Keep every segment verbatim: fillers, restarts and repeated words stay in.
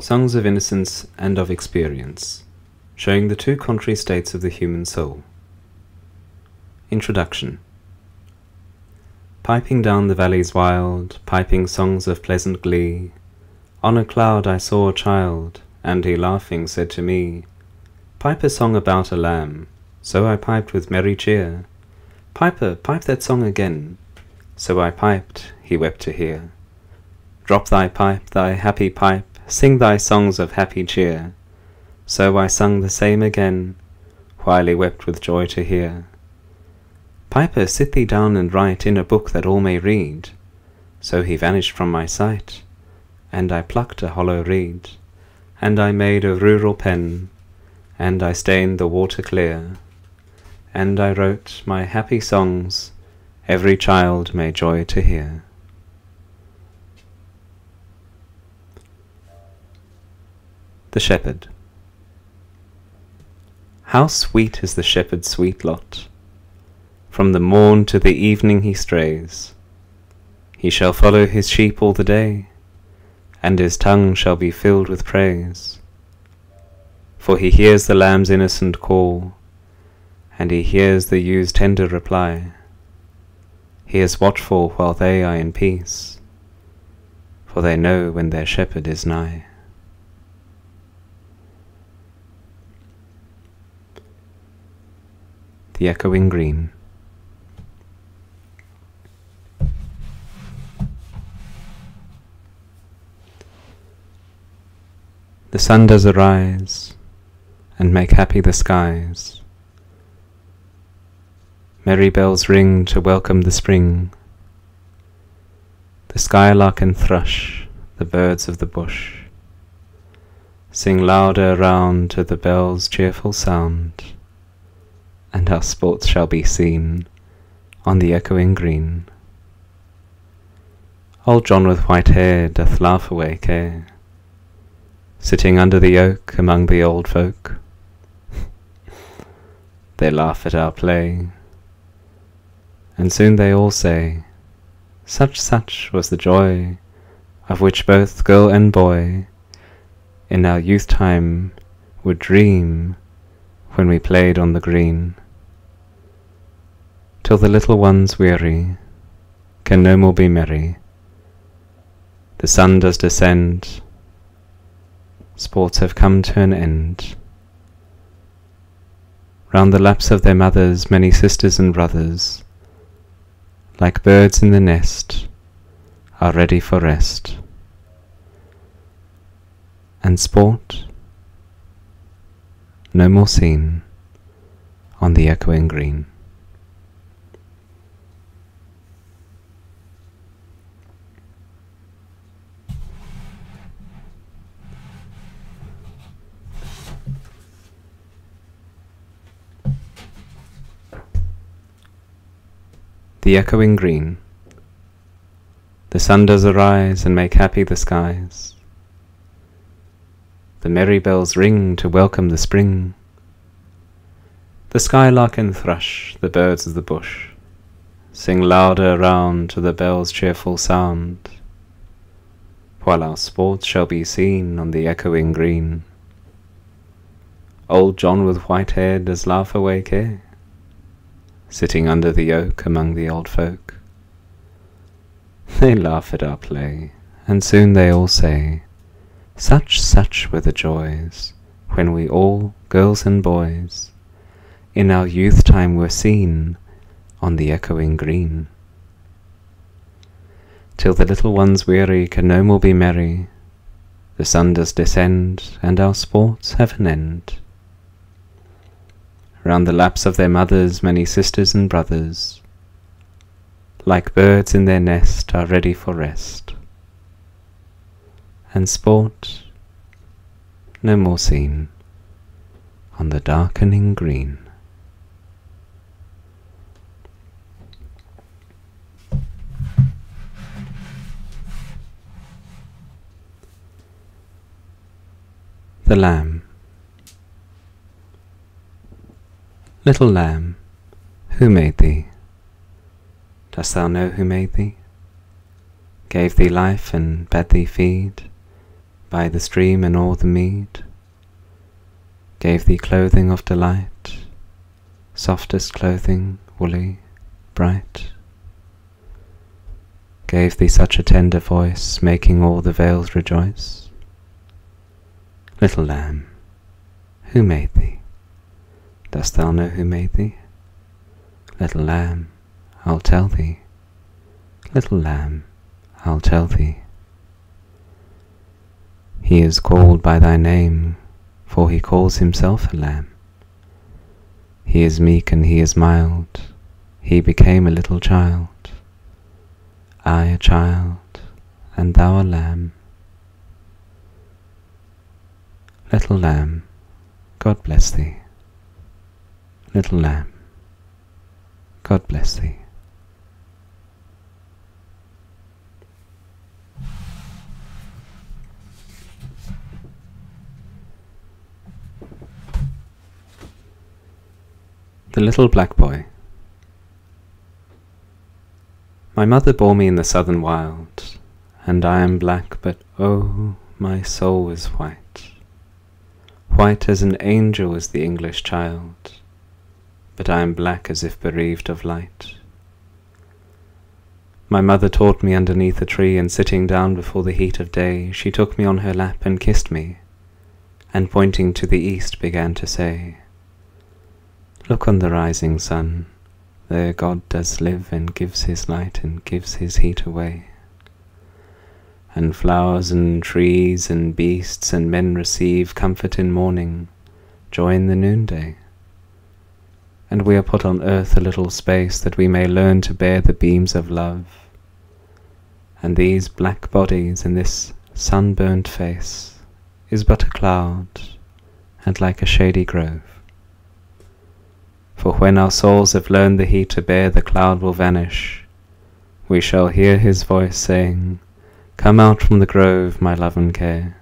Songs of Innocence and of Experience, showing the two contrary states of the human soul. Introduction. Piping down the valleys wild, piping songs of pleasant glee, on a cloud I saw a child, and he laughing said to me, "Pipe a song about a lamb." So I piped with merry cheer, "Piper, pipe that song again." So I piped, he wept to hear, "Drop thy pipe, thy happy pipe, sing thy songs of happy cheer." So I sung the same again, while he wept with joy to hear, "Piper, sit thee down and write in a book that all may read." So he vanished from my sight, and I plucked a hollow reed, and I made a rural pen, and I stained the water clear, and I wrote my happy songs every child may joy to hear. The Shepherd. How sweet is the shepherd's sweet lot! From the morn to the evening he strays. He shall follow his sheep all the day, and his tongue shall be filled with praise. For he hears the lamb's innocent call, and he hears the ewe's tender reply. He is watchful while they are in peace, for they know when their shepherd is nigh. The Ecchoing Green. The sun does arise and make happy the skies. Merry bells ring to welcome the spring. The skylark and thrush, the birds of the bush, sing louder round to the bell's cheerful sound. And our sports shall be seen on the echoing green. Old John with white hair doth laugh away care, sitting under the oak among the old folk. They laugh at our play, and soon they all say, "Such, such was the joy of which both girl and boy in our youth time would dream when we played on the green." Till the little ones weary can no more be merry. The sun does descend, sports have come to an end. Round the laps of their mothers many sisters and brothers, like birds in the nest, are ready for rest. And sport no more seen on the echoing green. The Echoing Green. The sun does arise and make happy the skies. The merry bells ring to welcome the spring. The skylark and thrush, the birds of the bush, sing louder round to the bell's cheerful sound, while our sports shall be seen on the echoing green. Old John with white hair does laugh away care, sitting under the oak among the old folk. They laugh at our play, and soon they all say, "Such, such were the joys when we all, girls and boys, in our youth time were seen on the echoing green." Till the little ones weary can no more be merry, the sun does descend, and our sports have an end. Round the laps of their mothers many sisters and brothers, like birds in their nest, are ready for rest. And sport no more seen on the darkening green. The Lamb. Little lamb, who made thee? Dost thou know who made thee? Gave thee life and bade thee feed, by the stream and all the mead, gave thee clothing of delight, softest clothing, woolly, bright. Gave thee such a tender voice, making all the vales rejoice. Little lamb, who made thee? Dost thou know who made thee? Little lamb, I'll tell thee. Little lamb, I'll tell thee. He is called by thy name, for he calls himself a lamb. He is meek and he is mild, he became a little child. I a child, and thou a lamb. Little lamb, God bless thee. Little lamb, God bless thee. The Little Black Boy. My mother bore me in the southern wild, and I am black, but oh, my soul is white. White as an angel is the English child, but I am black as if bereaved of light. My mother taught me underneath a tree, and sitting down before the heat of day, she took me on her lap and kissed me, and pointing to the east began to say, "Look on the rising sun. There God does live and gives his light and gives his heat away. And flowers and trees and beasts and men receive comfort in morning, joy in the noonday. And we are put on earth a little space that we may learn to bear the beams of love. And these black bodies and this sunburnt face is but a cloud and like a shady grove. For when our souls have learned the heat to bear, the cloud will vanish. We shall hear his voice saying, 'Come out from the grove, my love and care,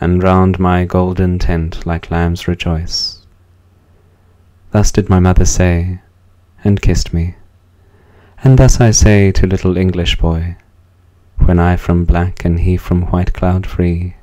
and round my golden tent like lambs rejoice.' Thus did my mother say, and kissed me. And thus I say to little English boy, when I from black and he from white cloud free,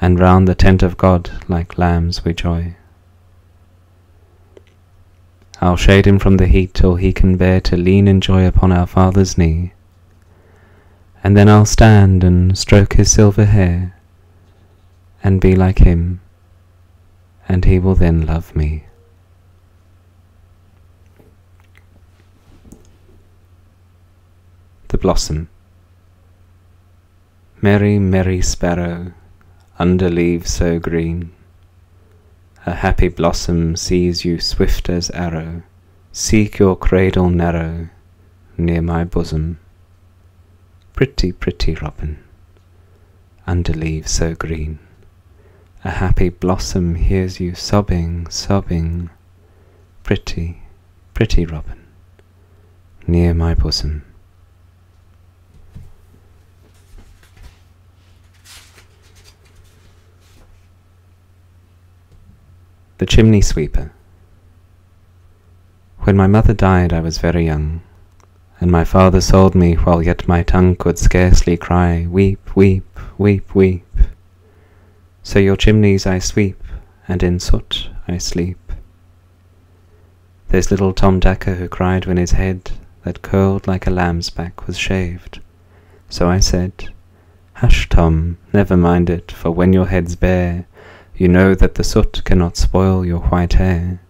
and round the tent of God like lambs we joy. I'll shade him from the heat till he can bear to lean in joy upon our Father's knee. And then I'll stand and stroke his silver hair, and be like him, and he will then love me." The Blossom. Merry, merry sparrow, under leaves so green, a happy blossom sees you swift as arrow, seek your cradle narrow, near my bosom. Pretty, pretty robin, under leaves so green, a happy blossom hears you sobbing, sobbing, pretty, pretty robin, near my bosom. The Chimney Sweeper. When my mother died I was very young, and my father sold me while yet my tongue could scarcely cry, "Weep, weep, weep, weep." So your chimneys I sweep, and in soot I sleep. There's little Tom Dacre who cried when his head, that curled like a lamb's back, was shaved. So I said, "Hush, Tom, never mind it, for when your head's bare, you know that the soot cannot spoil your white hair."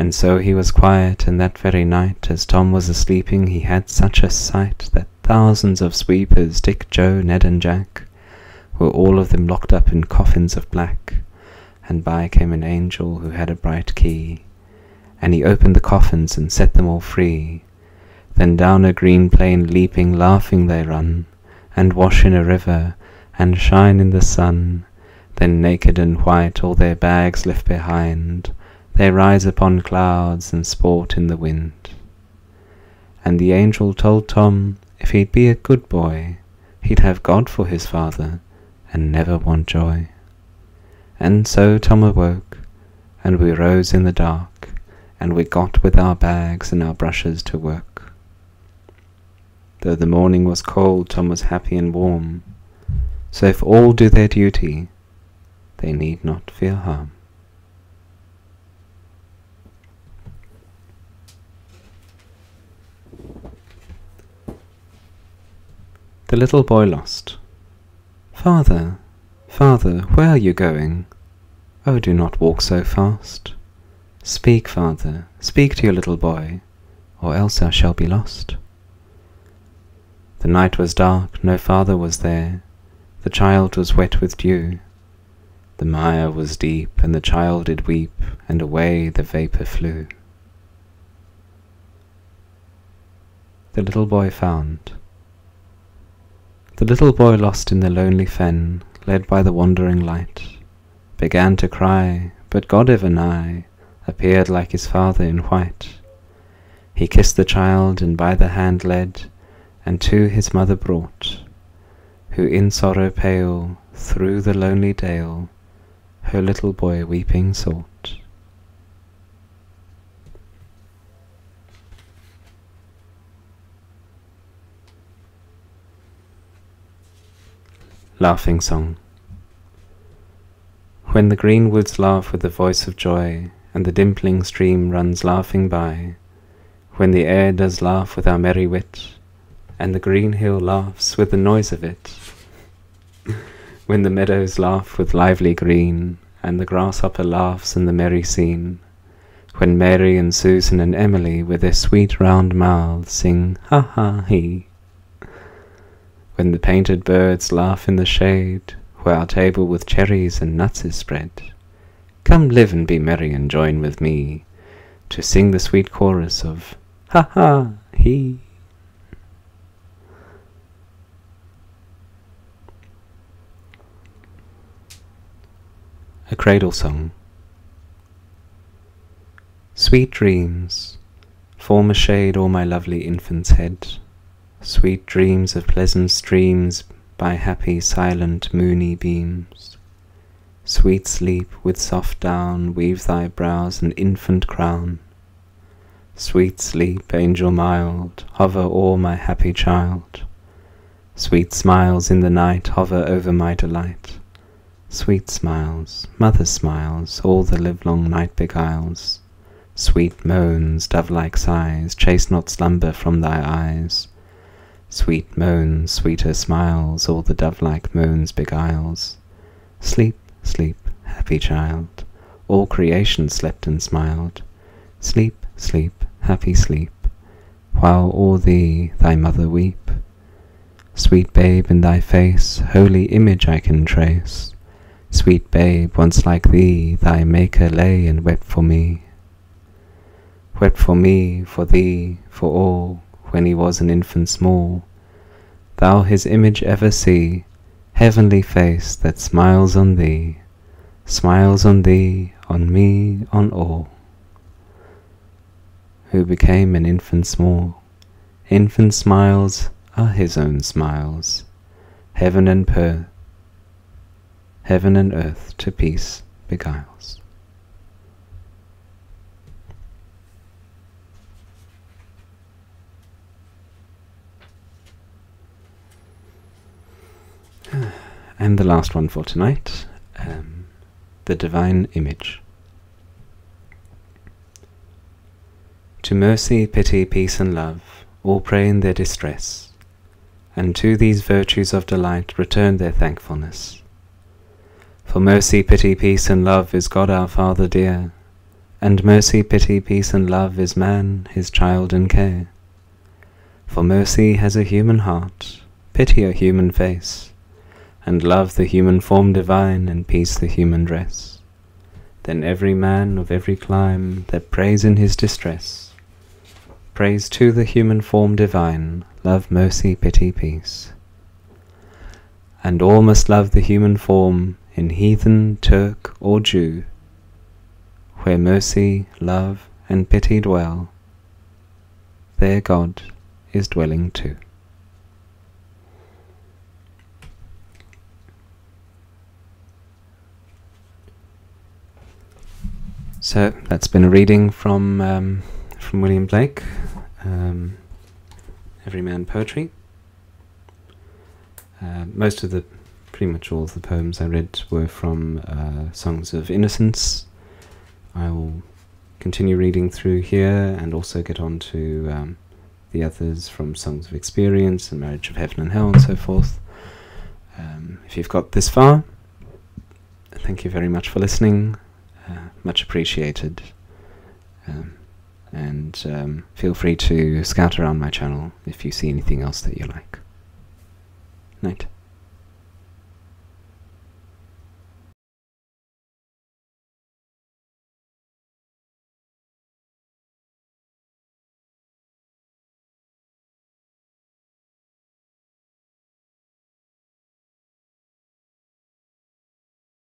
And so he was quiet, and that very night, as Tom was a-sleeping, he had such a sight, that thousands of sweepers, Dick, Joe, Ned and Jack, were all of them locked up in coffins of black, and by came an angel who had a bright key, and he opened the coffins and set them all free. Then down a green plain leaping, laughing they run, and wash in a river, and shine in the sun. Then naked and white, all their bags left behind, they rise upon clouds and sport in the wind. And the angel told Tom, if he'd be a good boy, he'd have God for his father, and never want joy. And so Tom awoke, and we rose in the dark, and we got with our bags and our brushes to work. Though the morning was cold, Tom was happy and warm, So if all do their duty, they need not fear harm. The little boy lost. Father, father, where are you going? Oh, do not walk so fast. Speak, father, speak to your little boy, or else I shall be lost. The night was dark, no father was there. The child was wet with dew. The mire was deep, and the child did weep, and away the vapour flew. The little boy found. The little boy lost in the lonely fen, led by the wandering light, began to cry, but God ever nigh appeared like his father in white. He kissed the child, and by the hand led, and to his mother brought, who in sorrow pale, through the lonely dale, her little boy weeping sought. Laughing Song. When the green woods laugh with the voice of joy, and the dimpling stream runs laughing by, when the air does laugh with our merry wit, and the green hill laughs with the noise of it, when the meadows laugh with lively green, and the grasshopper laughs in the merry scene, when Mary and Susan and Emily with their sweet round mouths sing ha ha he, when the painted birds laugh in the shade, where our table with cherries and nuts is spread. Come live and be merry and join with me, to sing the sweet chorus of ha ha he. A Cradle Song. Sweet dreams, form a shade o'er my lovely infant's head. Sweet dreams of pleasant streams by happy silent moony beams. Sweet sleep with soft down weave thy brows an infant crown. Sweet sleep, angel mild, hover o'er my happy child. Sweet smiles in the night hover over my delight. Sweet smiles, mother smiles, all the livelong night beguiles. Sweet moans, dove-like sighs, chase not slumber from thy eyes. Sweet moans, sweeter smiles, all the dove-like moans beguiles. Sleep, sleep, happy child, all creation slept and smiled. Sleep, sleep, happy sleep, while o'er thee thy mother weep. Sweet babe, in thy face, holy image I can trace. Sweet babe, once like thee, thy Maker lay and wept for me. Wept for me, for thee, for all, when he was an infant small. Thou his image ever see, heavenly face that smiles on thee, smiles on thee, on me, on all. Who became an infant small, infant smiles are his own smiles. Heaven and per, heaven and earth to peace beguiles. And the last one for tonight, um, The Divine Image. To mercy, pity, peace and love, all pray in their distress, and to these virtues of delight return their thankfulness. For mercy, pity, peace and love is God our Father dear, and mercy, pity, peace and love is man, his child and care. For mercy has a human heart, pity a human face, and love the human form divine, and peace the human dress. Then every man of every clime that prays in his distress, prays to the human form divine, love, mercy, pity, peace. And all must love the human form, in heathen, Turk, or Jew, where mercy, love, and pity dwell, there God is dwelling too. So that's been a reading from um, from William Blake, um, Everyman Poetry. Uh, most of the pretty much all of the poems I read were from uh, Songs of Innocence. I will continue reading through here and also get on to um, the others from Songs of Experience and Marriage of Heaven and Hell and so forth. Um, if you've got this far, thank you very much for listening. Uh, much appreciated. Um, and um, feel free to scout around my channel if you see anything else that you like. Night.